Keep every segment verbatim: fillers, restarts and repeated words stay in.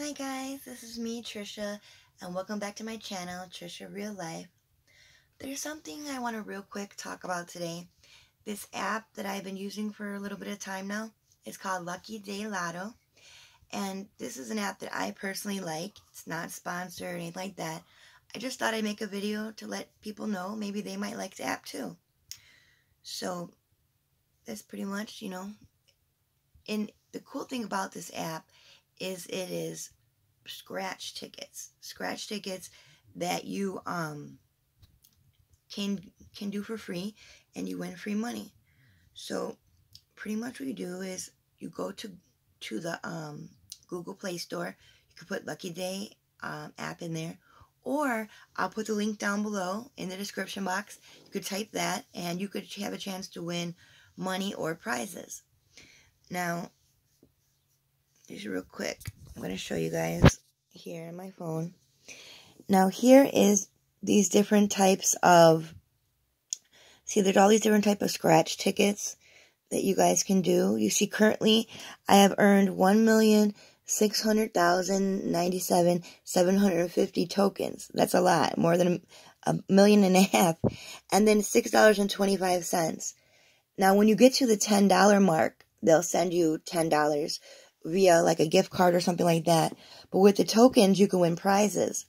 Hi guys, this is me, Trisha, and welcome back to my channel, Trisha Real Life. There's something I want to real quick talk about today. This app that I've been using for a little bit of time now is called Lucky Day Lotto, and this is an app that I personally like. It's not sponsored or anything like that. I just thought I'd make a video to let people know maybe they might like the app too. So that's pretty much, you know, and the cool thing about this app is it is scratch tickets, scratch tickets that you um can can do for free, and you win free money. So pretty much what you do is you go to to the um, Google Play Store. You can put Lucky Day um, app in there, or I'll put the link down below in the description box. You could type that, and you could have a chance to win money or prizes. Now, just real quick, I'm going to show you guys here on my phone. Now, here is these different types of, see, there's all these different type of scratch tickets that you guys can do. You see, currently, I have earned one million six hundred thousand ninety-seven thousand seven hundred fifty tokens. That's a lot, more than a, a million and a half. And then six dollars and twenty-five cents. Now, when you get to the ten dollar mark, they'll send you ten dollars. Via like a gift card or something like that. But with the tokens, you can win prizes.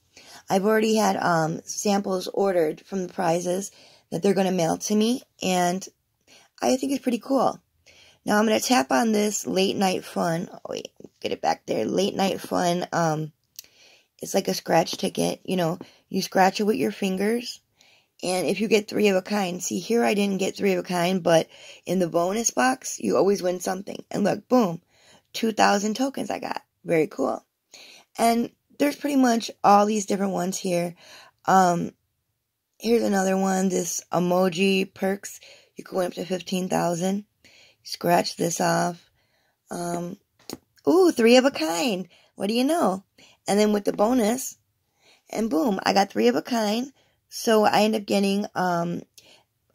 I've already had um, samples ordered from the prizes that they're going to mail to me, and I think it's pretty cool. Now I'm going to tap on this late night fun. Oh wait, get it back there. Late night fun. Um, it's like a scratch ticket. You know, you scratch it with your fingers, and if you get three of a kind, see here I didn't get three of a kind, but in the bonus box, you always win something. And look, boom. two thousand tokens I got. Very cool. And there's pretty much all these different ones here. Um, here's another one. This emoji perks. You can win up to fifteen thousand. Scratch this off. Um, ooh, three of a kind. What do you know? And then with the bonus, and boom, I got three of a kind. So I end up getting, um,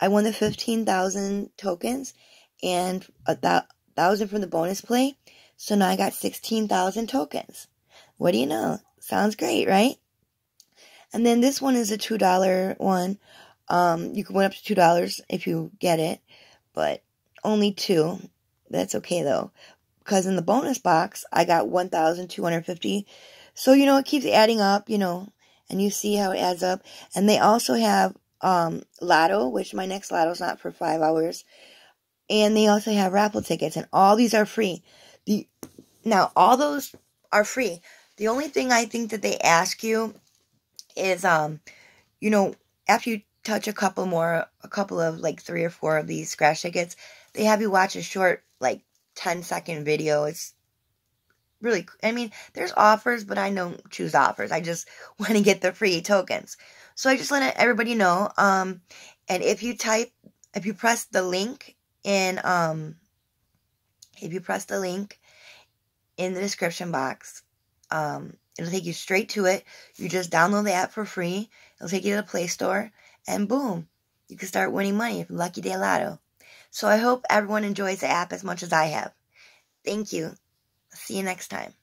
I won the fifteen thousand tokens and a th- thousand from the bonus play. So now I got sixteen thousand tokens. What do you know? Sounds great, right? And then this one is a two dollar one. Um, you can win up to two dollars if you get it, but only two. That's okay, though, because in the bonus box, I got one thousand two hundred fifty. So, you know, it keeps adding up, you know, and you see how it adds up. And they also have um, Lotto, which my next Lotto is not for five hours. And they also have raffle tickets, and all these are free. The, now, all those are free. The only thing I think that they ask you is, um, you know, after you touch a couple more, a couple of, like, three or four of these scratch tickets, they have you watch a short, like, ten-second video. It's really, I mean, there's offers, but I don't choose offers. I just want to get the free tokens. So I just let everybody know. Um, and if you type, if you press the link in, um... If you press the link in the description box, um, it'll take you straight to it. You just download the app for free. It'll take you to the Play Store, and boom, you can start winning money from Lucky Day Lotto. So I hope everyone enjoys the app as much as I have. Thank you. See you next time.